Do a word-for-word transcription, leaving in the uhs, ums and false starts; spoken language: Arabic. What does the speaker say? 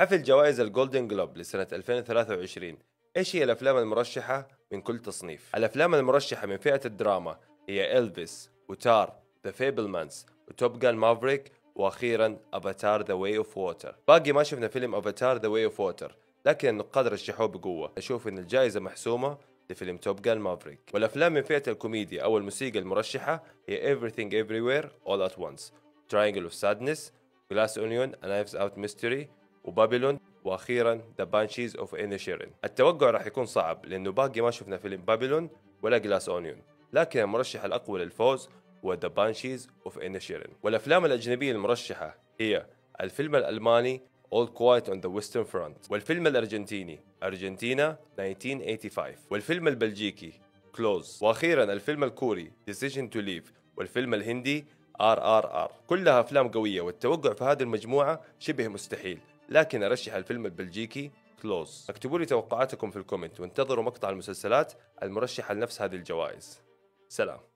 حفل جوائز الجولدن جلوب لسنة ألفين وثلاثة وعشرين. ايش هي الافلام المرشحة من كل تصنيف؟ الافلام المرشحة من فئة الدراما هي إلفيس وتار ذا فيبلمانز وتوب جان مافريك واخيرا افاتار ذا واي اوف ووتر. باقي ما شفنا فيلم افاتار ذا واي اوف ووتر، لكن النقاد رشحوه بقوة. اشوف ان الجائزة محسومة لفيلم توب جان مافريك. والافلام من فئة الكوميديا او الموسيقى المرشحة هي Everything Everywhere All at Once، Triangle of Sadness، Glass Onion Knives Out Mystery وبابلون، واخيرا The Banshees of Inisherin. التوقع راح يكون صعب لانه باقي ما شفنا فيلم بابلون ولا Glass Onion، لكن المرشح الاقوى للفوز هو The Banshees of Inisherin. والافلام الاجنبية المرشحة هي الفيلم الالماني All Quiet on the Western Front، والفيلم الارجنتيني أرجنتينا ألف وتسعمئة وخمسة وأربعين، والفيلم البلجيكي Close، واخيرا الفيلم الكوري Decision to Leave، والفيلم الهندي آر آر آر. كلها افلام قوية والتوقع في هذه المجموعة شبه مستحيل، لكن ارشح الفيلم البلجيكي كلوز. اكتبوا لي توقعاتكم في الكومنت وانتظروا مقطع المسلسلات المرشحة لنفس هذه الجوائز. سلام.